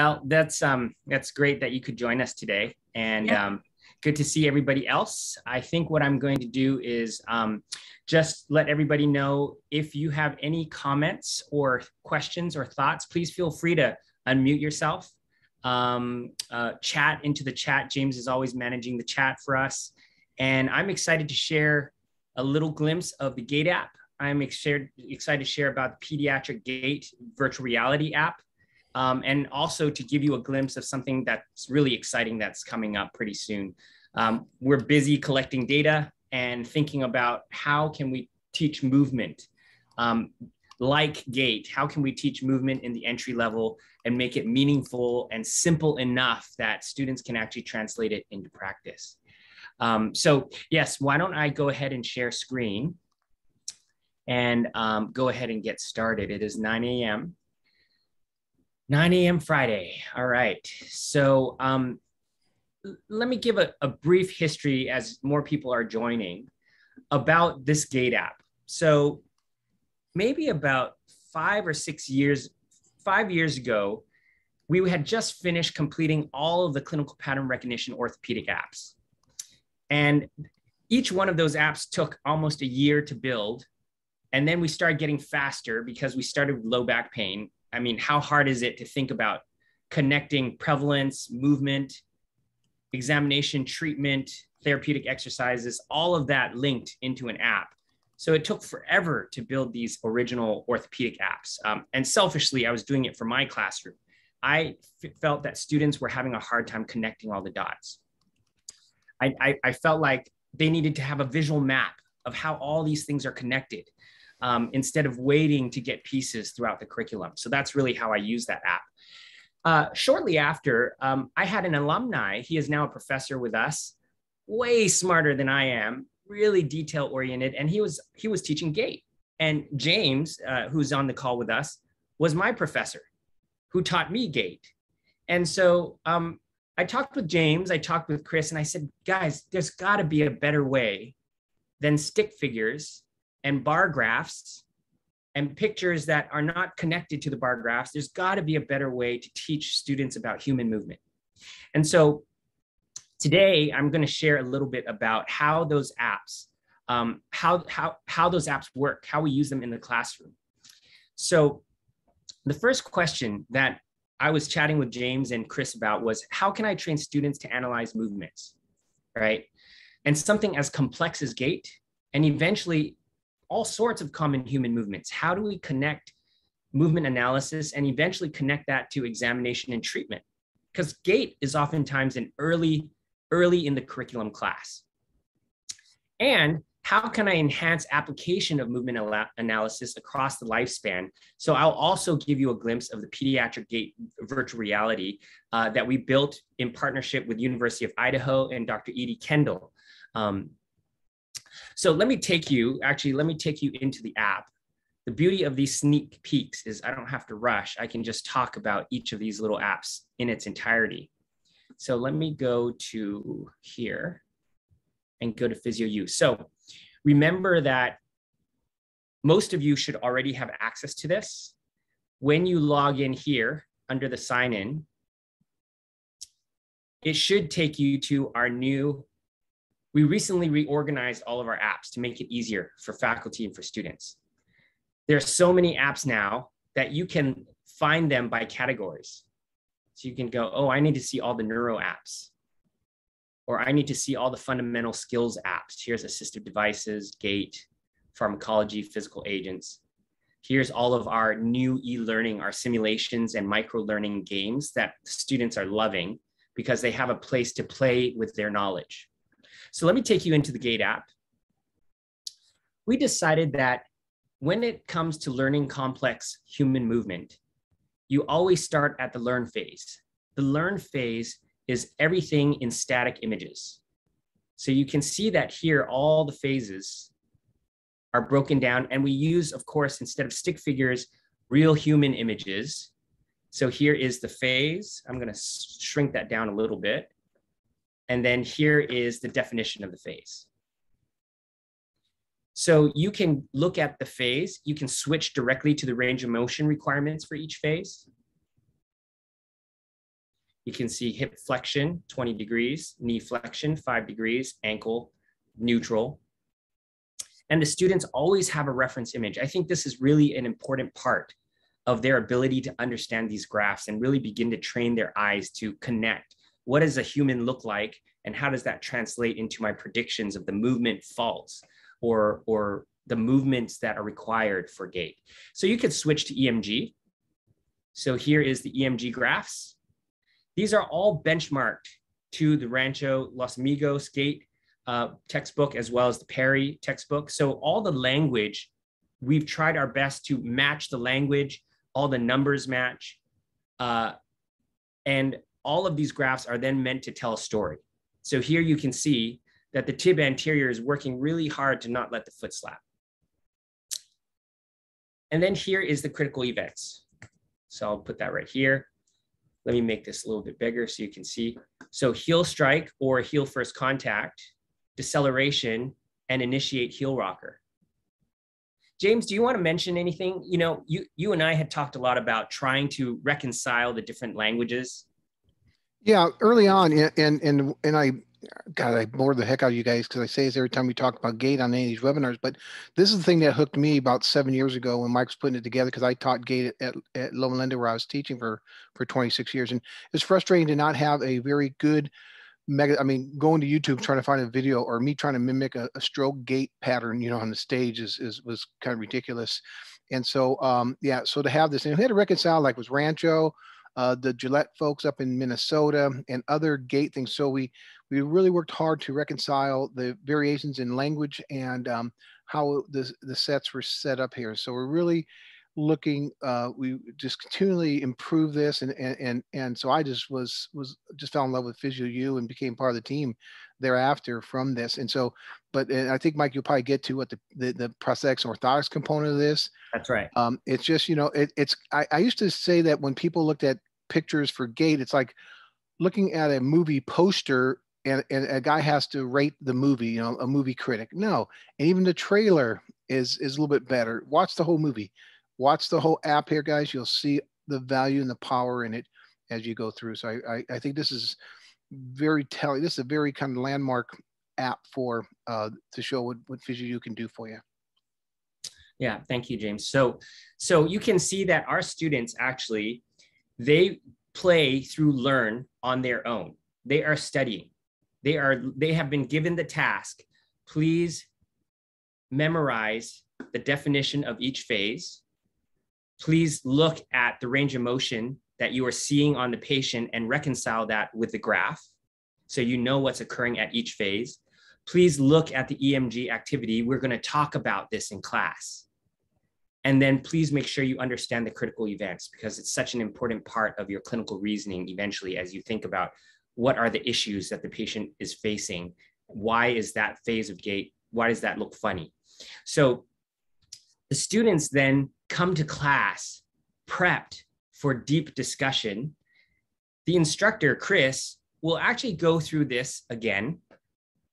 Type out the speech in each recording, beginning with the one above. Well, that's great that you could join us today, and yeah. Good to see everybody else. I think what I'm going to do is just let everybody know if you have any comments or questions or thoughts, please feel free to unmute yourself. Chat into the chat. James is always managing the chat for us. And I'm excited to share a little glimpse of the Gait app. I'm excited to share about the Pediatric Gait virtual reality app. And also to give you a glimpse of something that's really exciting that's coming up pretty soon. We're busy collecting data and thinking about how can we teach movement like gait. How can we teach movement in the entry level and make it meaningful and simple enough that students can actually translate it into practice? So yes, why don't I go ahead and share screen and go ahead and get started. It is 9 a.m. 9 a.m. Friday. All right. So let me give a brief history as more people are joining about this Gait app. So maybe about 5 years ago, we had just finished completing all of the clinical pattern recognition orthopedic apps. And each one of those apps took almost a year to build. And then we started getting faster because we started with low back pain. I mean, how hard is it to think about connecting prevalence, movement, examination, treatment, therapeutic exercises, all of that linked into an app? So it took forever to build these original orthopedic apps. And selfishly, I was doing it for my classroom. I felt that students were having a hard time connecting all the dots. I felt like they needed to have a visual map of how all these things are connected. Instead of waiting to get pieces throughout the curriculum. So that's really how I use that app. Shortly after, I had an alumni, he is now a professor with us, way smarter than I am, really detail-oriented, and he was teaching gait. And James, who's on the call with us, was my professor who taught me gait. And so I talked with James, I talked with Chris, and I said, guys, there's gotta be a better way than stick figures and bar graphs and pictures that are not connected to the bar graphs. There's got to be a better way to teach students about human movement. And so today I'm going to share a little bit about how those apps, how those apps work, how we use them in the classroom. So the first question that I was chatting with James and Chris about was, how can I train students to analyze movements, right? And something as complex as gait, and eventually all sorts of common human movements. How do we connect movement analysis and eventually connect that to examination and treatment? Because gait is oftentimes an early in the curriculum class. And how can I enhance application of movement analysis across the lifespan? So I'll also give you a glimpse of the pediatric gait virtual reality that we built in partnership with University of Idaho and Dr. Edie Kendall. So let me take you into the app. The beauty of these sneak peeks is I don't have to rush. I can just talk about each of these little apps in its entirety. So let me go to here and go to PhysioU. So remember that most of you should already have access to this. When you log in here under the sign in, it should take you to our new. We recently reorganized all of our apps to make it easier for faculty and for students. There are so many apps now that you can find them by categories. So you can go, oh, I need to see all the neuro apps, or I need to see all the fundamental skills apps. Here's assistive devices, gait, pharmacology, physical agents. Here's all of our new e-learning, our simulations and micro-learning games that students are loving because they have a place to play with their knowledge. So let me take you into the Gait app. We decided that when it comes to learning complex human movement, you always start at the learn phase. The learn phase is everything in static images. So you can see that here, all the phases are broken down, and we use, of course, instead of stick figures, real human images. So here is the phase. I'm going to shrink that down a little bit. And then here is the definition of the phase. So you can look at the phase. You can switch directly to the range of motion requirements for each phase. You can see hip flexion, 20 degrees, knee flexion, 5 degrees, ankle, neutral. And the students always have a reference image. I think this is really an important part of their ability to understand these graphs and really begin to train their eyes to connect. What does a human look like? And how does that translate into my predictions of the movement faults or the movements that are required for gait? So you could switch to EMG. So here is the EMG graphs. These are all benchmarked to the Rancho Los Amigos gait textbook, as well as the Perry textbook. So all the language, we've tried our best to match the language, all the numbers match. And all of these graphs are then meant to tell a story. So here you can see that the tib anterior is working really hard to not let the foot slap. And then here is the critical events. So I'll put that right here. Let me make this a little bit bigger so you can see. So heel strike or heel first contact, deceleration, and initiate heel rocker. James, do you want to mention anything? You know, you and I had talked a lot about trying to reconcile the different languages. Yeah, early on, and I bore the heck out of you guys because I say this every time we talk about gait on any of these webinars, but this is the thing that hooked me about 7 years ago when Mike's putting it together, because I taught gait at Loma Linda, where I was teaching for 26 years, and it's frustrating to not have a very good going to YouTube trying to find a video, or me trying to mimic a stroke gait pattern, you know, on the stage was kind of ridiculous. And so yeah, so to have this, and we had to reconcile, like, was Rancho, the Gillette folks up in Minnesota, and other gait things. So we really worked hard to reconcile the variations in language and how the sets were set up here. So we're really looking, we just continually improve this, and so I just was fell in love with PhysioU and became part of the team thereafter from this. And so, and I think, Mike, you'll probably get to what the prosthetics and orthotics component of this. That's right. It's just, you know, I used to say that when people looked at pictures for gait, it's like looking at a movie poster and a guy has to rate the movie, you know, a movie critic. No, and even the trailer is a little bit better. Watch the whole movie, watch the whole app here, guys. You'll see the value and the power in it as you go through. So I think this is very telling. This is a very kind of landmark app for to show what PhysioU can do for you. Yeah, thank you, James. So you can see that our students actually, they play through learn on their own. They are studying. They have been given the task, please memorize the definition of each phase. Please look at the range of motion that you are seeing on the patient and reconcile that with the graph, so you know what's occurring at each phase. Please look at the EMG activity. We're going to talk about this in class. And then please make sure you understand the critical events, because it's such an important part of your clinical reasoning eventually, as you think about what are the issues that the patient is facing. Why is that phase of gait? Why does that look funny? So the students then come to class prepped for deep discussion. The instructor, Chris, will actually go through this again,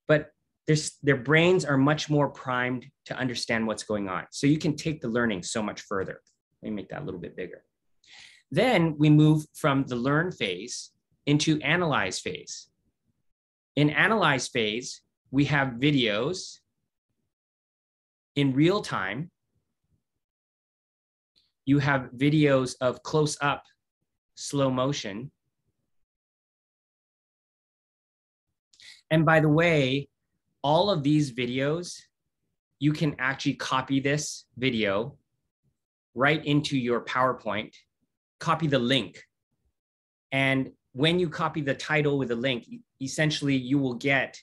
but their brains are much more primed to understand what's going on. So you can take the learning so much further. Let me make that a little bit bigger. Then we move from the learn phase into analyze phase. In analyze phase, we have videos in real time. You have videos of close up, slow motion. And by the way, all of these videos, you can actually copy this video right into your PowerPoint, copy the link. And when you copy the title with the link, essentially you will get,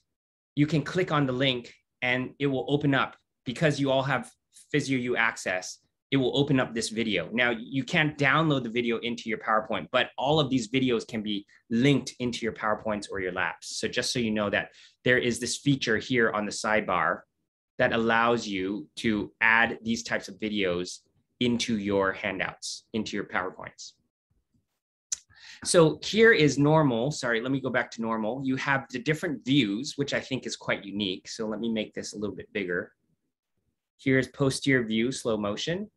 you can click on the link and it will open up, because you all have PhysioU access. It will open up this video. Now, you can't download the video into your PowerPoint, but all of these videos can be linked into your PowerPoints or your labs. So just so you know that there is this feature here on the sidebar that allows you to add these types of videos into your handouts, into your PowerPoints. So here is normal. Sorry, let me go back to normal. You have the different views, which I think is quite unique. So let me make this a little bit bigger. Here's posterior view, slow motion.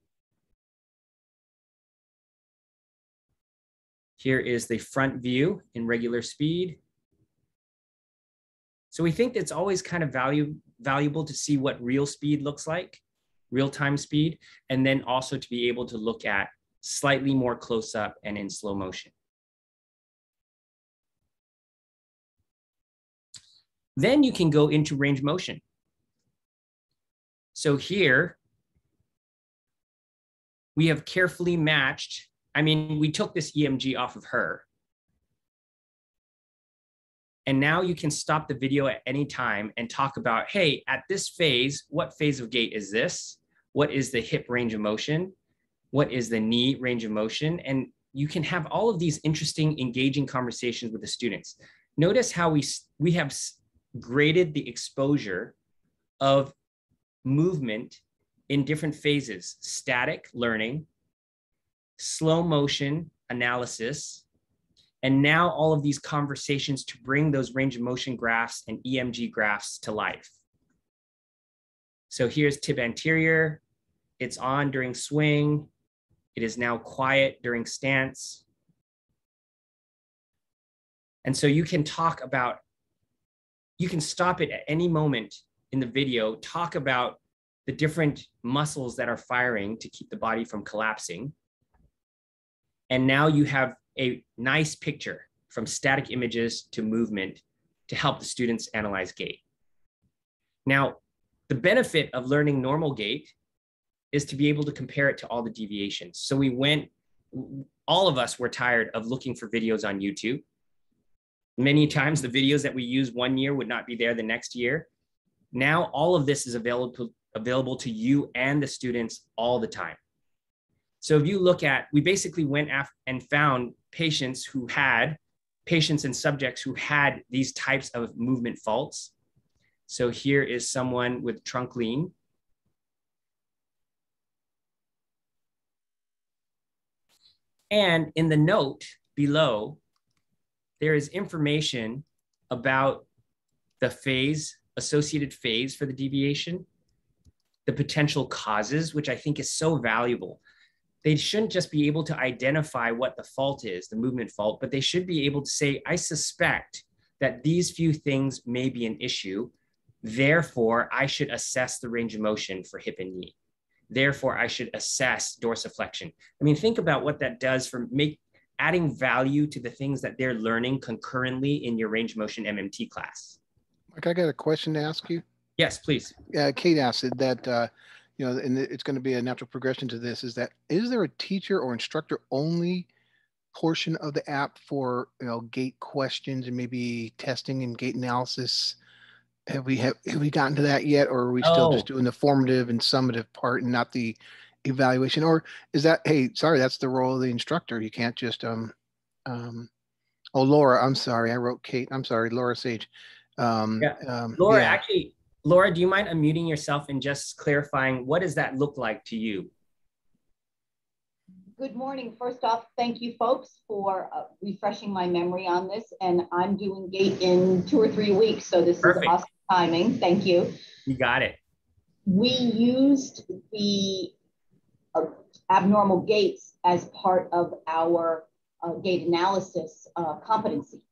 Here is the front view in regular speed. So we think it's always kind of valuable to see what real speed looks like, real-time speed, and then also to be able to look at slightly more close up and in slow motion. Then you can go into range motion. So here, we have carefully matched. I mean, we took this EMG off of her. And now you can stop the video at any time and talk about, hey, at this phase, what phase of gait is this? What is the hip range of motion? What is the knee range of motion? And you can have all of these interesting, engaging conversations with the students. Notice how we have graded the exposure of movement in different phases: static learning, slow motion analysis, and now all of these conversations to bring those range of motion graphs and EMG graphs to life. So here's tib anterior. It's on during swing. It is now quiet during stance. And so you can talk about, you can stop it at any moment in the video, talk about the different muscles that are firing to keep the body from collapsing. And now you have a nice picture from static images to movement to help the students analyze gait. Now, the benefit of learning normal gait is to be able to compare it to all the deviations. So we went, all of us were tired of looking for videos on YouTube. Many times the videos that we used one year would not be there the next year. Now, all of this is available to you and the students all the time. So if you look at, we basically went after and found patients and subjects who had these types of movement faults. So here is someone with trunk lean. And in the note below, there is information about the phase, associated phase for the deviation, the potential causes, which I think is so valuable. They shouldn't just be able to identify what the fault is, the movement fault, but they should be able to say, I suspect that these few things may be an issue. Therefore, I should assess the range of motion for hip and knee. Therefore, I should assess dorsiflexion. I mean, think about what that does for adding value to the things that they're learning concurrently in your range of motion MMT class. Mark, I got a question to ask you. Yes, please. Kate asked that, you know, and it's going to be a natural progression to this, is that, is there a teacher or instructor only portion of the app for, you know, gait questions and maybe testing and gait analysis? Have we gotten to that yet? Or are we still just doing the formative and summative part and not the evaluation? Or is that, hey, sorry, that's the role of the instructor. You can't just, oh, Laura, I'm sorry. I wrote Kate. I'm sorry, Laura Sage. Laura, yeah. Actually, Laura, do you mind unmuting yourself and just clarifying, what does that look like to you? Good morning. First off, thank you folks for refreshing my memory on this, and I'm doing gait in 2 or 3 weeks. So this Perfect. Is awesome timing. Thank you. You got it. We used the abnormal gaits as part of our gait analysis competency.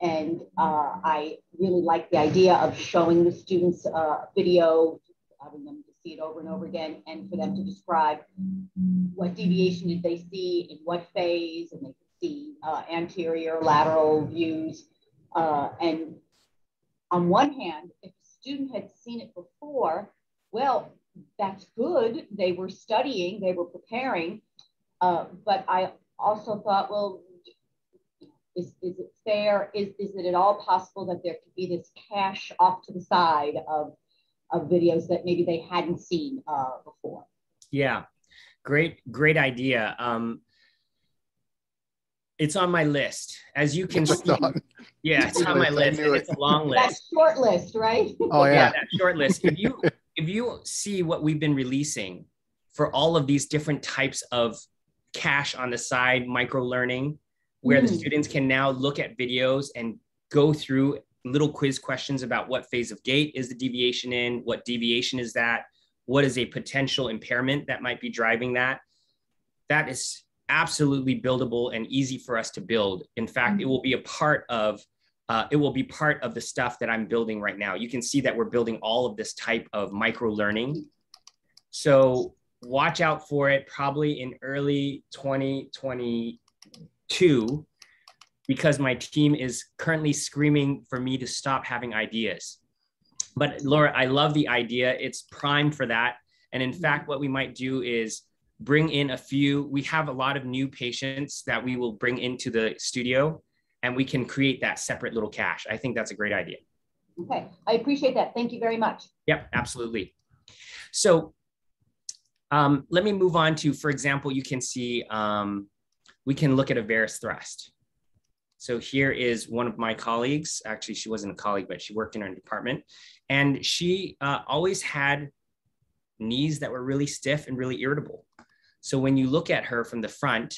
And I really like the idea of showing the students video, having them to see it over and over again, and for them to describe what deviation did they see, in what phase, and they could see anterior, lateral views. And on one hand, if a student had seen it before, well, that's good. They were studying, they were preparing. But I also thought, well, is it fair? Is it at all possible that there could be this cache off to the side of videos that maybe they hadn't seen before? Yeah, great idea. It's on my list, as you can see. Yeah, it's on my list. And it's a long list. That short list, right? Oh yeah, that short list. If you see what we've been releasing for all of these different types of cache on the side micro learning, where the students can now look at videos and go through little quiz questions about what phase of gait is the deviation in, what deviation is that, what is a potential impairment that might be driving that. That is absolutely buildable and easy for us to build. In fact, it will be a part of the stuff that I'm building right now. You can see that we're building all of this type of micro learning. So watch out for it probably in early 2022, because my team is currently screaming for me to stop having ideas. But Laura, I love the idea. It's primed for that. And in fact, what we might do is bring in a few, we have a lot of new patients that we will bring into the studio, and we can create that separate little cache. I think that's a great idea. Okay, I appreciate that. Thank you very much. Yep, absolutely. So let me move on to, for example, you can see, we can look at a varus thrust. So here is one of my colleagues. Actually, she wasn't a colleague, but she worked in her department. And she always had knees that were really stiff and really irritable. So when you look at her from the front,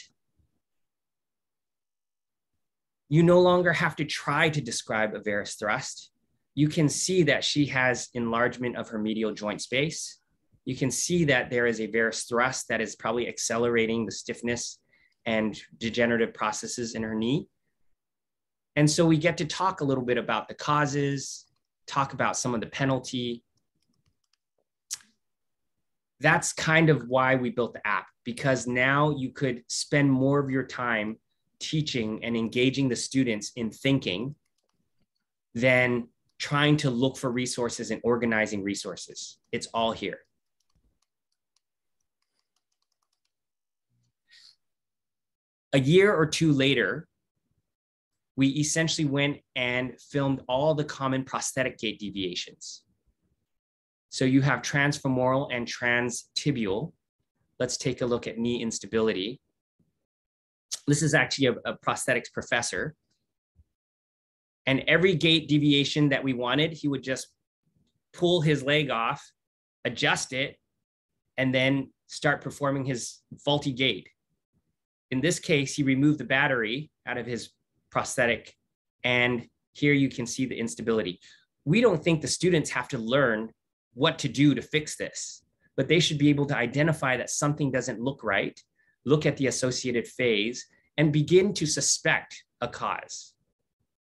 you no longer have to try to describe a varus thrust. You can see that she has enlargement of her medial joint space. You can see that there is a varus thrust that is probably accelerating the stiffness and degenerative processes in her knee. And so we get to talk a little bit about the causes, talk about some of the penalty. That's kind of why we built the app, because now you could spend more of your time teaching and engaging the students in thinking than trying to look for resources and organizing resources. It's all here. A year or two later, we essentially went and filmed all the common prosthetic gait deviations. So you have transfemoral and transtibial. Let's take a look at knee instability. This is actually a prosthetics professor. And every gait deviation that we wanted, he would just pull his leg off, adjust it, and then start performing his faulty gait. In this case, he removed the battery out of his prosthetic, and here you can see the instability. We don't think the students have to learn what to do to fix this, but they should be able to identify that something doesn't look right, look at the associated phase, and begin to suspect a cause.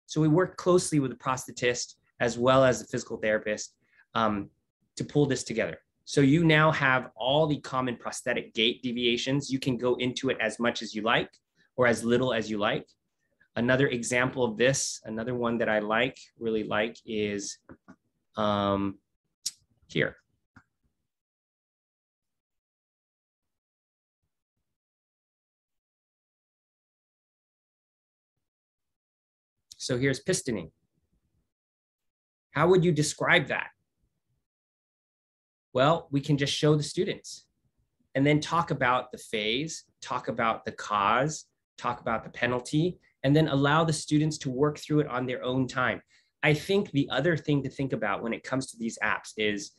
So we work closely with the prosthetist as well as the physical therapist to pull this together. So you now have all the common prosthetic gait deviations. You can go into it as much as you like or as little as you like. Another example of this, another one that I really like is here. So here's pistoning. How would you describe that? Well, we can just show the students and then talk about the phase, talk about the cause, talk about the penalty, and then allow the students to work through it on their own time. I think the other thing to think about when it comes to these apps is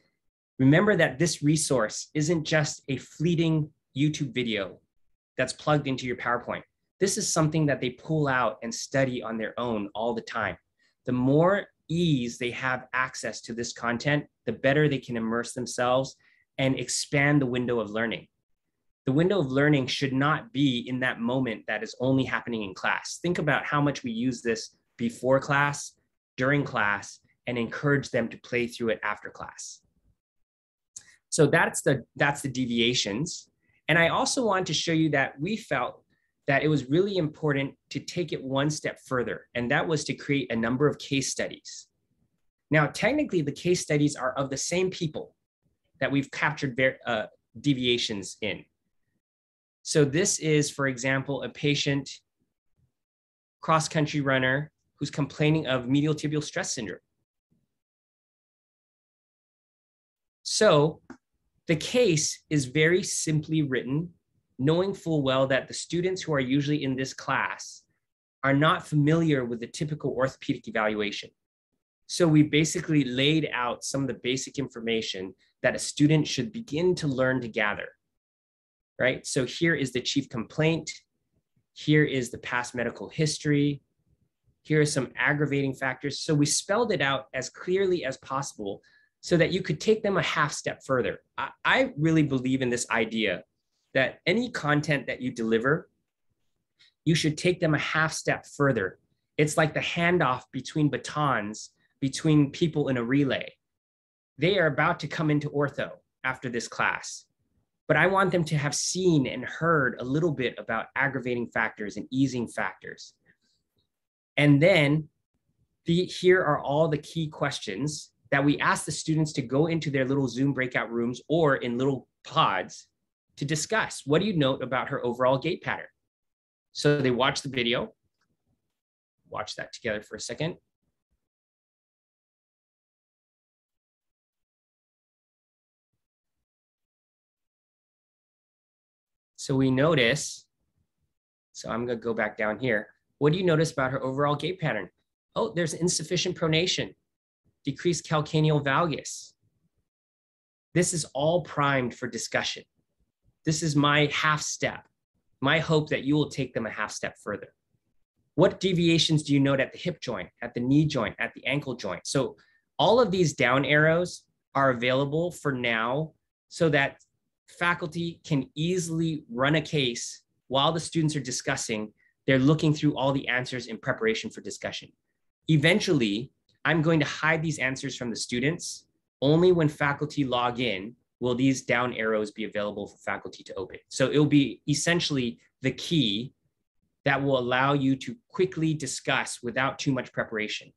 remember that this resource isn't just a fleeting YouTube video that's plugged into your PowerPoint. This is something that they pull out and study on their own all the time. The more ease they have access to this content, the better they can immerse themselves and expand the window of learning. The window of learning should not be in that moment that is only happening in class. Think about how much we use this before class, during class, and encourage them to play through it after class. So that's the deviations. And I also want to show you that we felt that it was really important to take it one step further, and that was to create a number of case studies. Now, technically, the case studies are of the same people that we've captured deviations in. So this is, for example, a patient cross-country runner who's complaining of medial tibial stress syndrome. So the case is very simply written, knowing full well that the students who are usually in this class are not familiar with the typical orthopedic evaluation. So we basically laid out some of the basic information that a student should begin to learn to gather. Right? So here is the chief complaint. Here is the past medical history. Here are some aggravating factors. So we spelled it out as clearly as possible so that you could take them a half step further. I really believe in this idea that any content that you deliver, you should take them a half step further. It's like the handoff between batons, between people in a relay. They are about to come into ortho after this class, but I want them to have seen and heard a little bit about aggravating factors and easing factors. And then here are all the key questions that we ask the students to go into their little Zoom breakout rooms or in little pods to discuss. What do you note about her overall gait pattern? So they watch the video, watch that together for a second. So we notice, so I'm gonna go back down here. What do you notice about her overall gait pattern? Oh, there's insufficient pronation, decreased calcaneal valgus. This is all primed for discussion. This is my half step. My hope that you will take them a half step further. What deviations do you note at the hip joint, at the knee joint, at the ankle joint? So all of these down arrows are available for now so that faculty can easily run a case while the students are discussing. They're looking through all the answers in preparation for discussion. Eventually, I'm going to hide these answers from the students. Only when faculty log in will these down arrows be available for faculty to open. So it'll be essentially the key that will allow you to quickly discuss without too much preparation.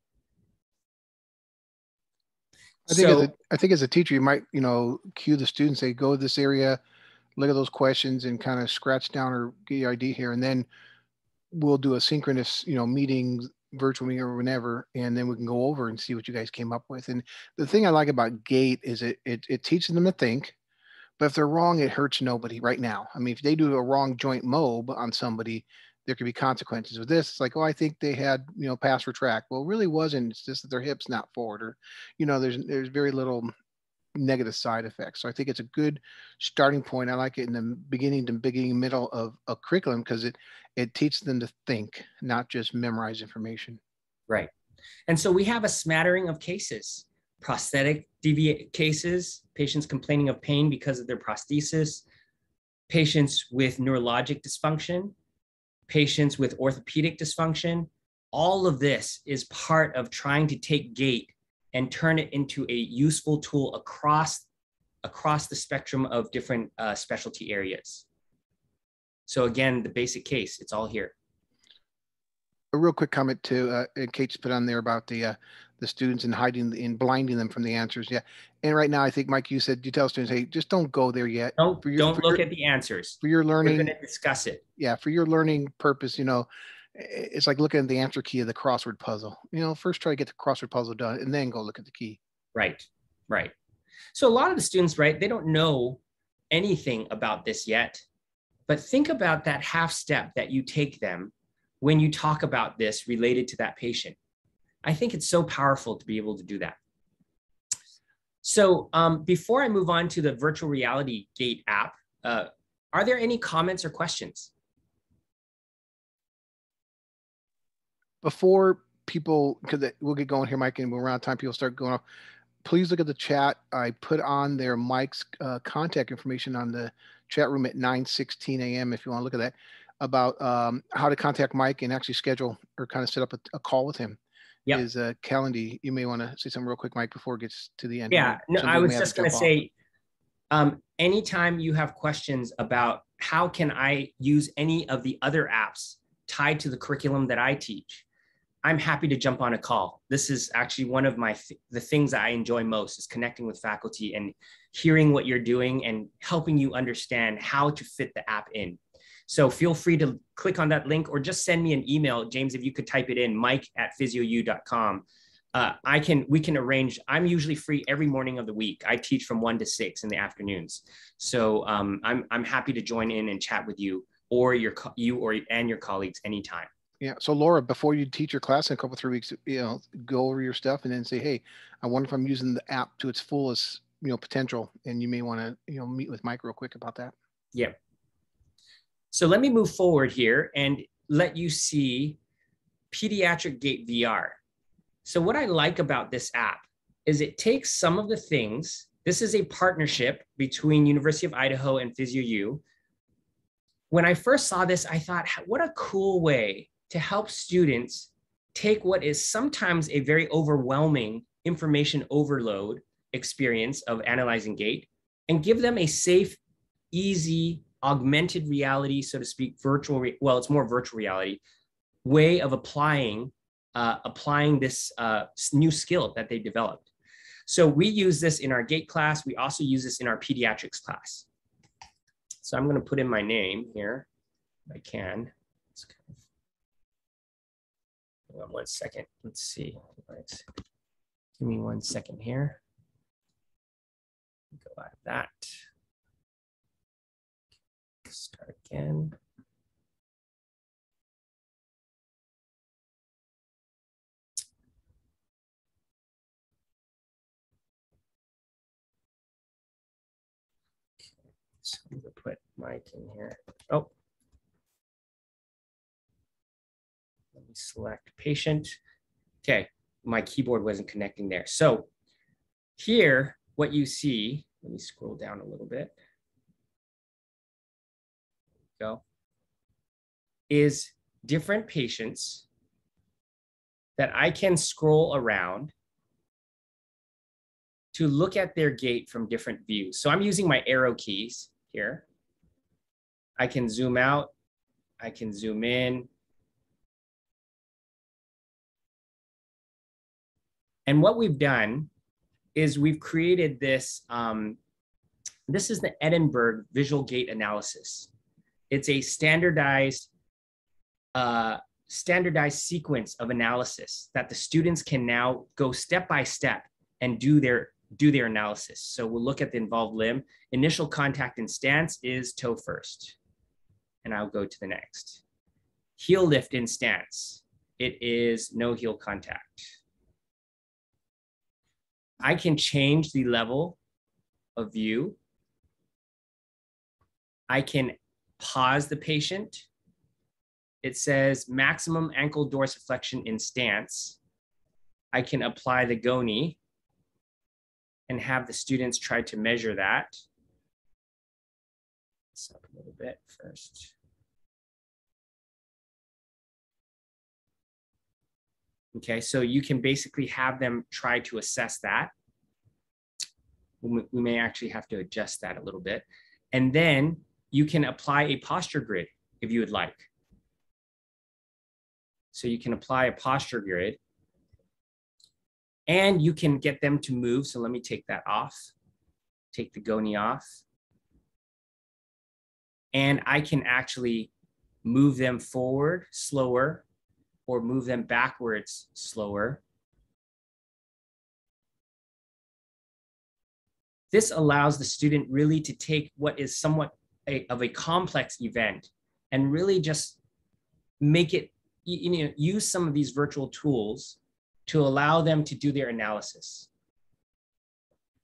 I think as a teacher, you might, you know, cue the students, say, go to this area, look at those questions and kind of scratch down or get your idea here. And then we'll do a synchronous, you know, meeting, virtual meeting or whenever, and then we can go over and see what you guys came up with. And the thing I like about GAIT is it teaches them to think, but if they're wrong, it hurts nobody right now. I mean, if they do a wrong joint mob on somebody, there could be consequences with this. It's like, oh, I think they had, you know, pass retract. Well, it really wasn't. It's just that their hip's not forward, or, you know, there's very little negative side effects. So I think it's a good starting point. I like it in the beginning to middle of a curriculum because it teaches them to think, not just memorize information. Right. And so we have a smattering of cases, prosthetic deviate cases, patients complaining of pain because of their prosthesis, patients with neurologic dysfunction, patients with orthopedic dysfunction. All of this is part of trying to take GAIT and turn it into a useful tool across the spectrum of different specialty areas. So again, the basic case, it's all here. A real quick comment to Kate's put on there about the students and hiding and blinding them from the answers. Yeah, and right now I think, Mike, you said you tell students, hey, just don't go there yet. No, don't look at the answers. For your learning, we're going to discuss it. Yeah, for your learning purpose, you know, it's like looking at the answer key of the crossword puzzle. You know, first try to get the crossword puzzle done and then go look at the key. Right, right. So a lot of the students, right, they don't know anything about this yet, but think about that half step that you take them when you talk about this related to that patient. I think it's so powerful to be able to do that. So before I move on to the virtual reality GAIT app, are there any comments or questions? Before people, because we'll get going here, Mike, and we're out of time, people start going off. Please look at the chat. I put on there Mike's contact information on the chat room at 9:16 a.m. if you want to look at that, about how to contact Mike and actually schedule or kind of set up a call with him. Yep. His Calendly. You may want to say something real quick, Mike, before it gets to the end. Yeah, no, I was just going to say, anytime you have questions about how can I use any of the other apps tied to the curriculum that I teach, I'm happy to jump on a call. This is actually one of the things that I enjoy most is connecting with faculty and hearing what you're doing and helping you understand how to fit the app in. So feel free to click on that link or just send me an email. James, if you could type it in, mike@physiou.com. We can arrange. I'm usually free every morning of the week. I teach from 1 to 6 in the afternoons. So I'm happy to join in and chat with you or you and your colleagues anytime. Yeah. So Laura, before you teach your class in a couple 3 weeks, you know, go over your stuff and then say, hey, I wonder if I'm using the app to its fullest, you know, potential. And you may want to, you know, meet with Mike real quick about that. Yeah. So let me move forward here and let you see Pediatric Gait VR. So what I like about this app is it takes some of the things. This is a partnership between University of Idaho and PhysioU. when I first saw this, I thought, what a cool way to help students take what is sometimes a very overwhelming information overload experience of analyzing gait and give them a safe, easy, augmented reality, so to speak, it's more virtual reality, way of applying this new skill that they developed. So we use this in our gait class. We also use this in our pediatrics class. So I'm going to put in my name here if I can. Hold on one second. Let's see. Let's, give me one second here. Go out of that. Start again. So I'm going to put Mike in here. Oh. Let me select patient. Okay. My keyboard wasn't connecting there. So here, what you see, let me scroll down a little bit. Go. Is different patients that I can scroll around to look at their gait from different views. So I'm using my arrow keys here. I can zoom out, I can zoom in. And what we've done is we've created this, this is the Edinburgh visual gait analysis. It's a standardized sequence of analysis that the students can now go step by step and do their analysis. So we'll look at the involved limb. Initial contact and stance is toe first. And I'll go to the next. Heel lift in stance. It is no heel contact. I can change the level of view. I can pause the patient. It says maximum ankle dorsiflexion in stance. I can apply the go knee and have the students try to measure that. Let's up a little bit first. Okay, so you can basically have them try to assess that. We may actually have to adjust that a little bit. And then you can apply a posture grid if you would like. So you can apply a posture grid and you can get them to move. So let me take that off, take the go knee off. And I can actually move them forward slower or move them backwards slower. This allows the student really to take what is somewhat of a complex event and really just make it, you know, use some of these virtual tools to allow them to do their analysis.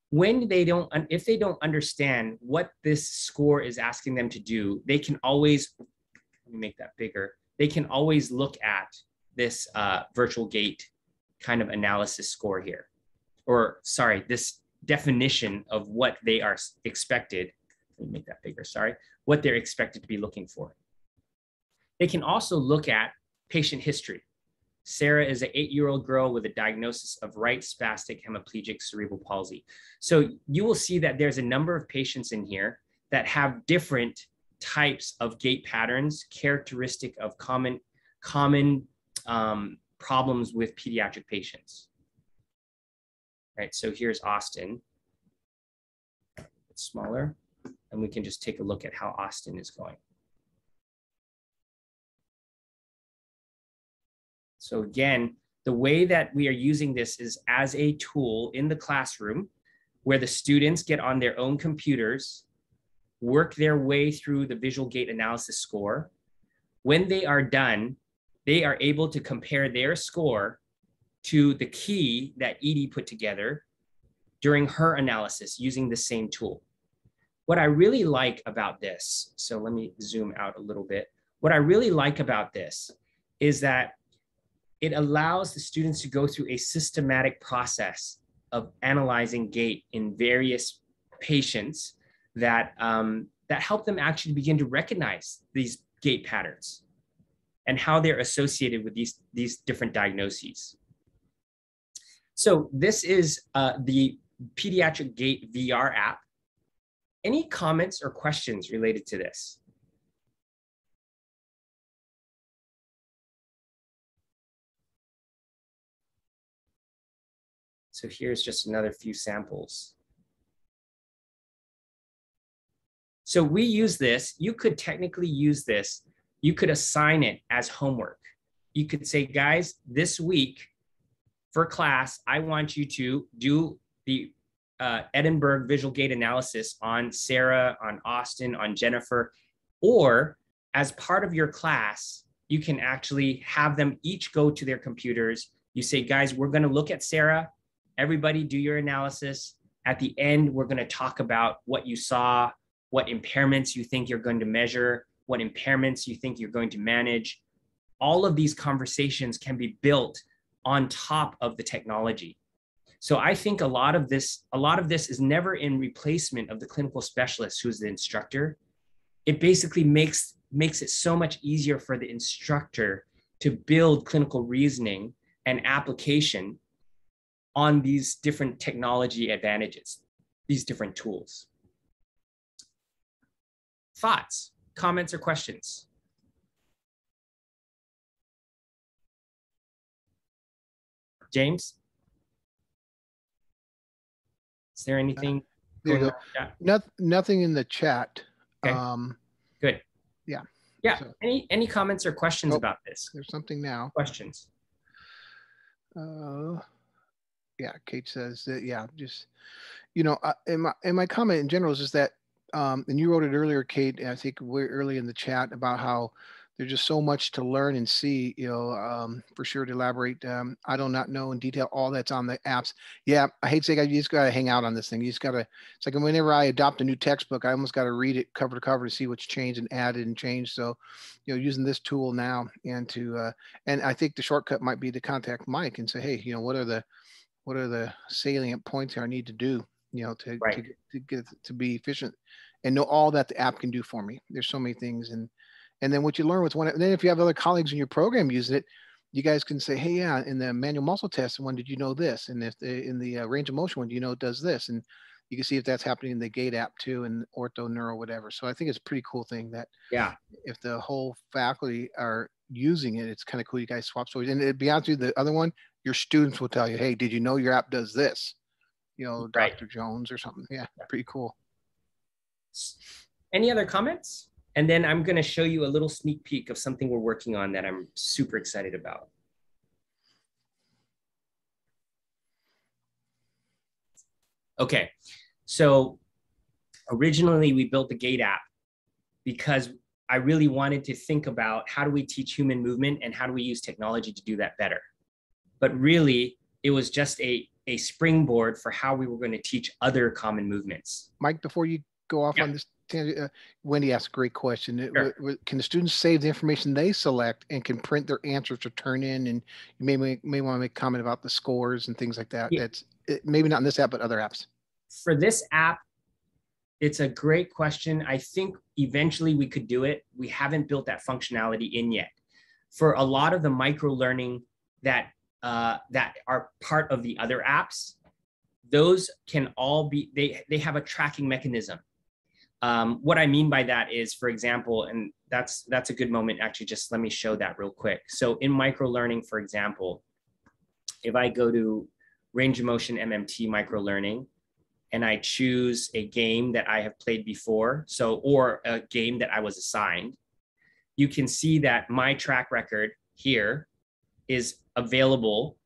When they don't, if they don't understand what this score is asking them to do, they can always, let me make that bigger, they can always look at this virtual gait kind of analysis score here, or sorry, this definition of what they are expected, let me make that bigger, sorry, what they're expected to be looking for. They can also look at patient history. Sarah is an 8-year-old girl with a diagnosis of right spastic hemiplegic cerebral palsy. So you will see that there's a number of patients in here that have different types of gait patterns, characteristic of common problems with pediatric patients. All right, so here's Austin. It's smaller, and we can just take a look at how Austin is going. So again, the way that we are using this is as a tool in the classroom where the students get on their own computers, work their way through the visual gait analysis score. When they are done, they are able to compare their score to the key that Edie put together during her analysis using the same tool. What I really like about this, so let me zoom out a little bit. What I really like about this is that it allows the students to go through a systematic process of analyzing gait in various patients that that help them actually begin to recognize these gait patterns and how they're associated with these different diagnoses. So this is the Pediatric Gait VR app. Any comments or questions related to this? So here's just another few samples. So we use this. You could technically use this. You could assign it as homework. You could say, guys, this week for class, I want you to do the Edinburgh visual gait analysis on Sarah, on Austin, on Jennifer, or as part of your class, you can actually have them each go to their computers. You say, guys, we're going to look at Sarah. Everybody do your analysis. At the end, we're going to talk about what you saw, what impairments you think you're going to measure, what impairments you think you're going to manage. All of these conversations can be built on top of the technology. So I think a lot of this is never in replacement of the clinical specialist who's the instructor. It basically makes it so much easier for the instructor to build clinical reasoning and application on these different technology advantages, these different tools. Thoughts, comments, or questions? James, is there anything? Nothing in the chat. Okay. Good. Yeah. Yeah. So, any comments or questions about this? There's something now. Questions. Yeah, Kate says that. Yeah, just in my comment in general is that, and you wrote it earlier, Kate, and I think we're early in the chat about how there's just so much to learn and see, for sure to elaborate. I do not know in detail all that's on the apps. Yeah, I hate saying, you just got to hang out on this thing. You just got to, it's like whenever I adopt a new textbook, I almost got to read it cover to cover to see what's changed and added and changed. So, using this tool now and I think the shortcut might be to contact Mike and say, hey, what are the salient points I need to do, to be efficient and know all that the app can do for me. There's so many things. And then what you learn with one, and then if you have other colleagues in your program using it, you guys can say, hey, yeah, in the manual muscle test one, did you know this? And if in the range of motion one, it does this. And you can see if that's happening in the gait app too, and ortho, neuro, whatever. So I think it's a pretty cool thing that if the whole faculty are using it, it's kind of cool. You guys swap stories. And to be honest with you, the other one, your students will tell you, hey, did you know your app does this? Right. Dr. Jones or something. Yeah, pretty cool. Any other comments? And then I'm going to show you a little sneak peek of something we're working on that I'm super excited about. Okay, so originally we built the Gait app because I really wanted to think about how do we teach human movement and how do we use technology to do that better. But really, it was just a springboard for how we were going to teach other common movements. Mike, before you go off on this, Wendy asked a great question. Sure. Can the students save the information they select and can print their answers to turn in? And you may want to make a comment about the scores and things like that. Yeah. That's maybe not in this app, but other apps. For this app, it's a great question. I think eventually we could do it. We haven't built that functionality in yet. For a lot of the micro learning that are part of the other apps, those can all be, they have a tracking mechanism. What I mean by that is, for example, and that's a good moment, actually, just let me show that real quick. So in microlearning, for example, if I go to range of motion MMT microlearning and I choose a game that I have played before, or a game that I was assigned, you can see that my track record here is available.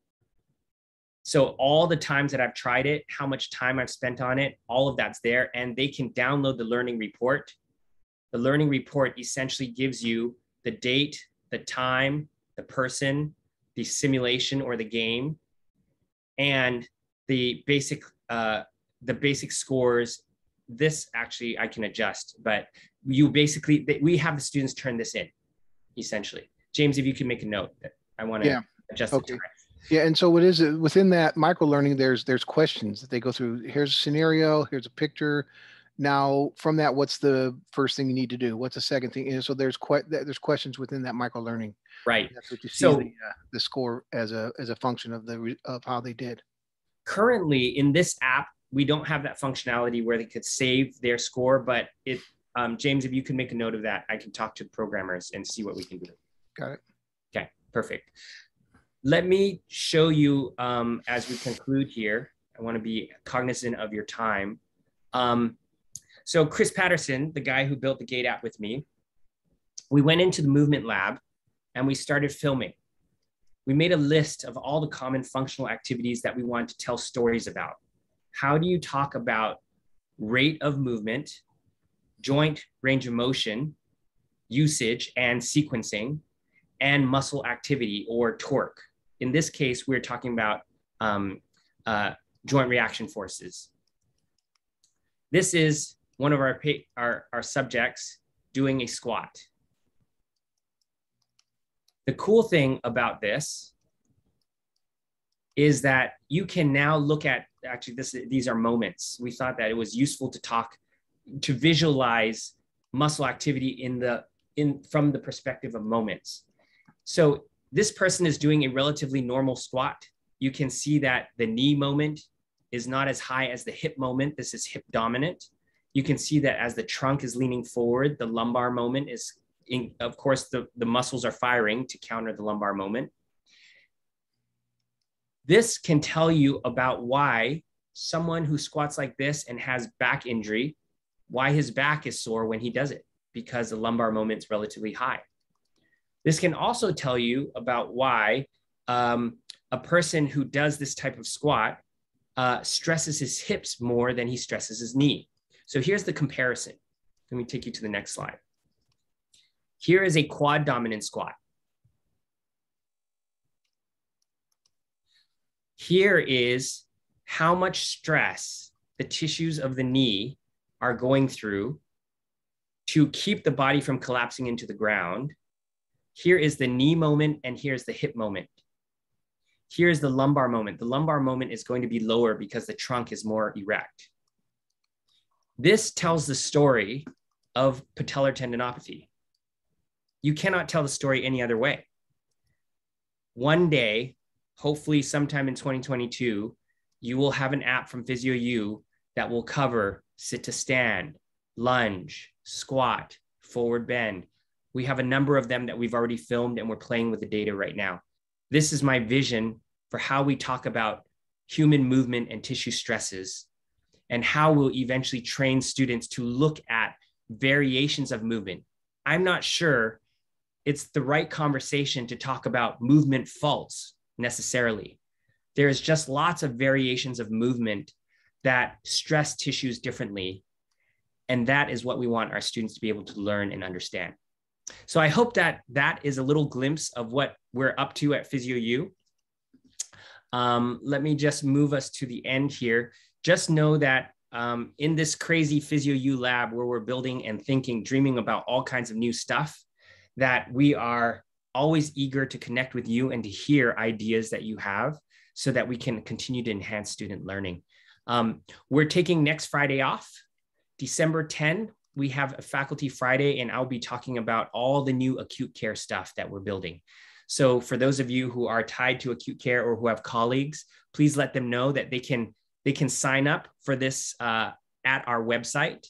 So all the times that I've tried it, how much time I've spent on it, all of that's there. And they can download the learning report. The learning report essentially gives you the date, the time, the person, the simulation or the game, and the basic scores. This actually I can adjust, but we have the students turn this in, essentially. James, if you can make a note that I want to adjust the time. Yeah, and so what is it within that micro learning? There's questions that they go through. Here's a scenario. Here's a picture. Now, from that, what's the first thing you need to do? What's the second thing? And so there's questions within that micro learning. Right. That's what you see, so, the score as a function of how they did. Currently, in this app, we don't have that functionality where they could save their score. But if James, if you can make a note of that, I can talk to programmers and see what we can do. Got it. Okay, perfect. Let me show you as we conclude here. I want to be cognizant of your time. So Chris Patterson, the guy who built the Gait app with me, we went into the movement lab and we started filming. We made a list of all the common functional activities that we wanted to tell stories about. How do you talk about rate of movement, joint range of motion, usage and sequencing, and muscle activity or torque? In this case, we're talking about joint reaction forces. This is one of our subjects doing a squat. The cool thing about this is that you can now look at, actually these are moments. We thought that it was useful to visualize muscle activity from the perspective of moments. So this person is doing a relatively normal squat. You can see that the knee moment is not as high as the hip moment. This is hip dominant. You can see that as the trunk is leaning forward, the lumbar moment is, of course, the muscles are firing to counter the lumbar moment. This can tell you about why someone who squats like this and has back injury, why his back is sore when he does it, because the lumbar moment is relatively high. This can also tell you about why a person who does this type of squat stresses his hips more than he stresses his knee. So here's the comparison. Let me take you to the next slide. Here is a quad dominant squat. Here is how much stress the tissues of the knee are going through to keep the body from collapsing into the ground. Here is the knee moment, and here's the hip moment. Here's the lumbar moment. The lumbar moment is going to be lower because the trunk is more erect. This tells the story of patellar tendinopathy. You cannot tell the story any other way. One day, hopefully sometime in 2022, you will have an app from PhysioU that will cover sit to stand, lunge, squat, forward bend. We have a number of them that we've already filmed and we're playing with the data right now. This is my vision for how we talk about human movement and tissue stresses, and how we'll eventually train students to look at variations of movement. I'm not sure it's the right conversation to talk about movement faults necessarily. There is just lots of variations of movement that stress tissues differently. And that is what we want our students to be able to learn and understand. So I hope that that is a little glimpse of what we're up to at PhysioU. Let me just move us to the end here. Just know that in this crazy PhysioU lab where we're building and thinking, dreaming about all kinds of new stuff, that we are always eager to connect with you and to hear ideas that you have so that we can continue to enhance student learning. We're taking next Friday off, December 10. We have a faculty Friday, and I'll be talking about all the new acute care stuff that we're building. So for those of you who are tied to acute care or who have colleagues, please let them know that they can sign up for this at our website.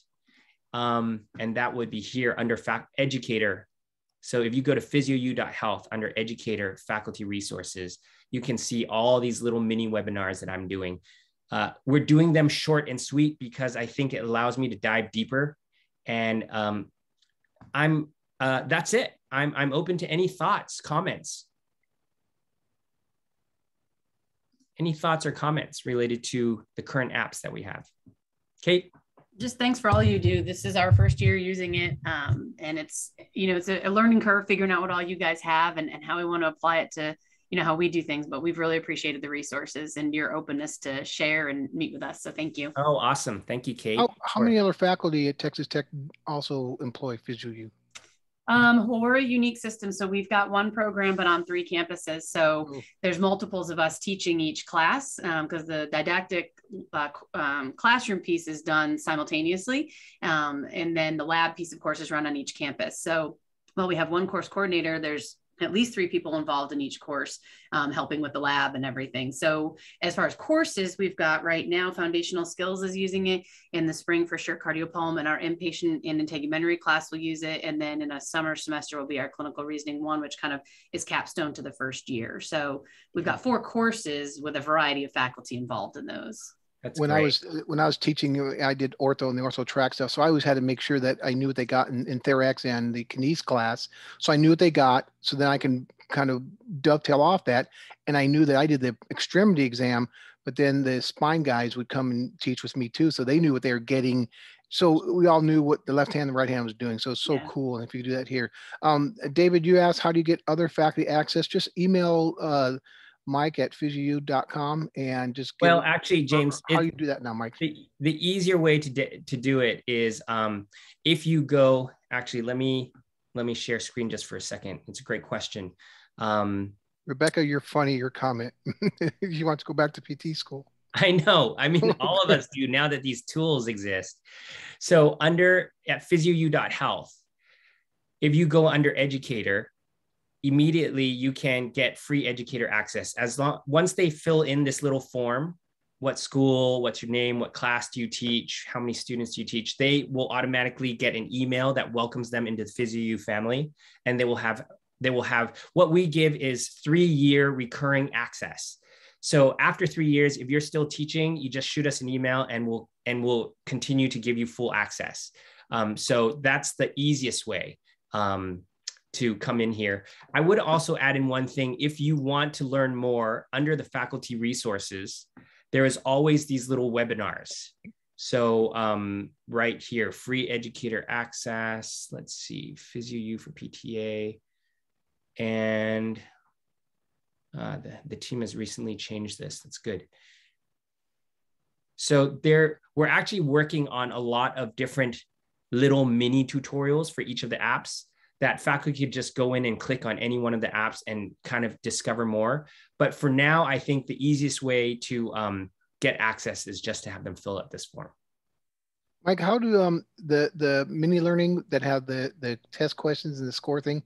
And that would be here under educator. So if you go to physiou.health under educator faculty resources, you can see all these little mini webinars that I'm doing. We're doing them short and sweet because I think it allows me to dive deeper. And that's it. I'm open to any thoughts, comments. Any thoughts or comments related to the current apps that we have? Kate? Just thanks for all you do. This is our first year using it. And it's, you know, it's a learning curve, figuring out what all you guys have and how we want to apply it to, you know, how we do things, but we've really appreciated the resources and your openness to share and meet with us. So thank you. Oh, awesome. Thank you, Kate. How many other faculty at Texas Tech also employ PhysioU? Well, we're a unique system. So we've got one program, but on 3 campuses. So there's multiples of us teaching each class because the didactic classroom piece is done simultaneously. And then the lab piece, of course, is run on each campus. So while we have one course coordinator, there's at least 3 people involved in each course, helping with the lab and everything. So as far as courses, we've got right now, Foundational Skills is using it in the spring for sure. Cardiopulmonary, our inpatient and integumentary class will use it. And then in a summer semester will be our Clinical Reasoning 1, which kind of is capstone to the first year. So we've got 4 courses with a variety of faculty involved in those. That's when great. When I was teaching, I did ortho and the ortho track stuff. So I always had to make sure that I knew what they got in Therax and the Kines class. So I knew what they got. So then I can kind of dovetail off that. And I knew that I did the extremity exam, but then the spine guys would come and teach with me too. So they knew what they were getting. So we all knew what the left hand and the right hand was doing. So it's so cool. And if you do that here, David, you asked, how do you get other faculty access? Just email, Mike@PhysioU.com and just give, well, actually, James, how do you do that now, Mike? The easier way to do it is if you go. Actually, let me share screen just for a second. It's a great question. Rebecca, you're funny. Your comment. You want to go back to PT school? I know. I mean, all of us do now that these tools exist. So under at PhysioU.health, if you go under educator, immediately you can get free educator access. Once they fill in this little form, what school, what's your name, what class do you teach, how many students do you teach, they will automatically get an email that welcomes them into the PhysioU family. And they will have what we give is 3-year recurring access. So after 3 years, if you're still teaching, you just shoot us an email and we'll continue to give you full access. So that's the easiest way to come in here. I would also add in one thing. If you want to learn more under the faculty resources, there is always these little webinars. So right here, free educator access. Let's see, PhysioU for PTA. And the team has recently changed this. That's good. So we're actually working on a lot of different little mini tutorials for each of the apps that faculty could just go in and click on any one of the apps and kind of discover more. But for now, I think the easiest way to get access is just to have them fill out this form. Mike, how do the mini learning that have the test questions and the score thing,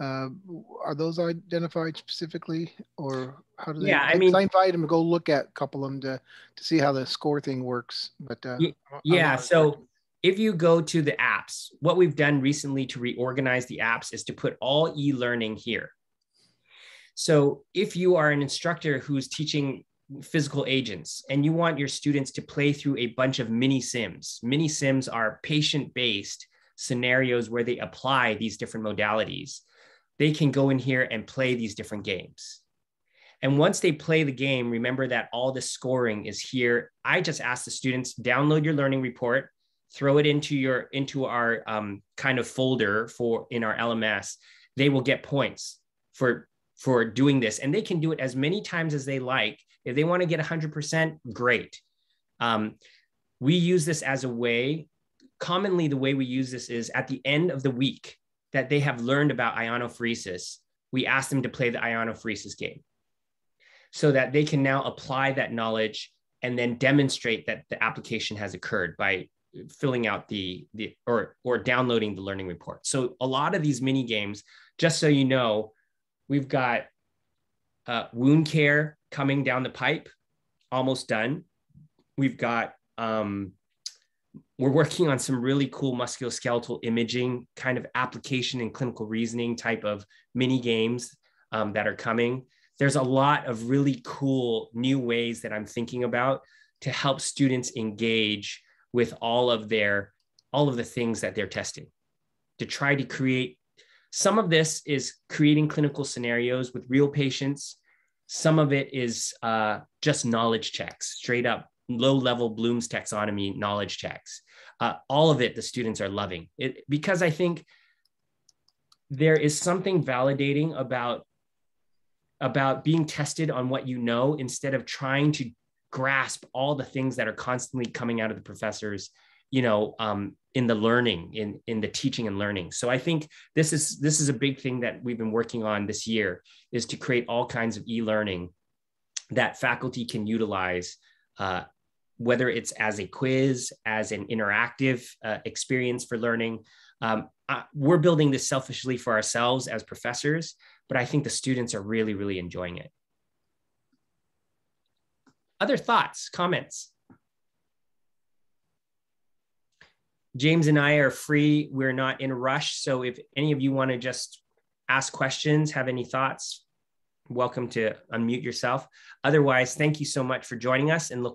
are those identified specifically, or how do they? Yeah, I invite them to go look at a couple of them to see how the score thing works. But yeah, so if you go to the apps, what we've done recently to reorganize the apps is to put all e-learning here. So if you are an instructor who's teaching physical agents and you want your students to play through a bunch of mini sims, are patient-based scenarios where they apply these different modalities. They can go in here and play these different games. And once they play the game, remember that all the scoring is here. I just asked the students, download your learning report, throw it into our kind of folder in our LMS. They will get points for doing this, and they can do it as many times as they like. If they want to get 100%, great. We use this as a way. Commonly, the way we use this is at the end of the week that they have learned about ionophoresis. We ask them to play the ionophoresis game, so that they can now apply that knowledge and then demonstrate that the application has occurred by filling out or downloading the learning report. So a lot of these mini games, just so you know, we've got wound care coming down the pipe, almost done. We've got, we're working on some really cool musculoskeletal imaging kind of application and clinical reasoning type of mini games that are coming. There's a lot of really cool new ways that I'm thinking about to help students engage with all of the things that they're testing, to try to create. Some of this is creating clinical scenarios with real patients. Some of it is just knowledge checks, straight up low-level Bloom's taxonomy knowledge checks. All of it, the students are loving it, because I think there is something validating about being tested on what you know, instead of trying to grasp all the things that are constantly coming out of the professors, in the learning, in the teaching and learning. So I think this is a big thing that we've been working on this year, is to create all kinds of e-learning that faculty can utilize, whether it's as a quiz, as an interactive experience for learning. We're building this selfishly for ourselves as professors, but I think the students are really, really enjoying it. Other thoughts, comments? James and I are free. We're not in a rush. So if any of you want to just ask questions, have any thoughts, welcome to unmute yourself. Otherwise, thank you so much for joining us, and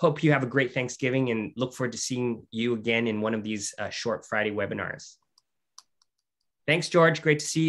hope you have a great Thanksgiving, and look forward to seeing you again in one of these short Friday webinars. Thanks, George. Great to see you.